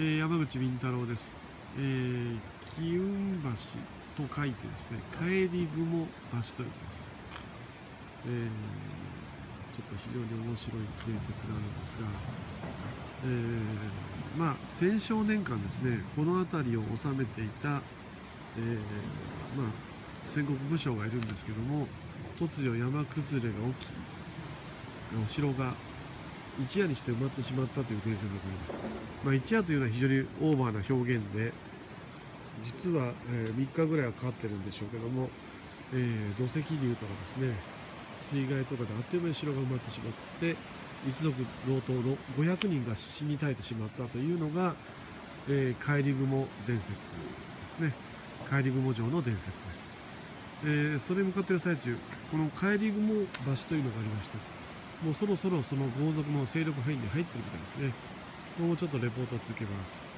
山口敏太郎です。機雲橋と書いてですね、帰り雲橋と言います。ちょっと非常に面白い伝説があるんですが、まあ天正年間ですね、この辺りを治めていた、まあ戦国武将がいるんですけども、突如山崩れが起き、お城が一夜にして埋まってしまったという伝説があります。まあ、一夜というのは非常にオーバーな表現で、実は、3日ぐらいはかかってるんでしょうけども、土石流とかですね、水害とかであっという間に城が埋まってしまって、一族同等の500人が死に絶えてしまったというのが、帰り雲伝説ですね。帰り雲城の伝説です。それに向かっている最中、この帰り雲橋というのがありました。もうそろそろその豪族の勢力範囲に入っているみたいですね。もうちょっとレポートを続けます。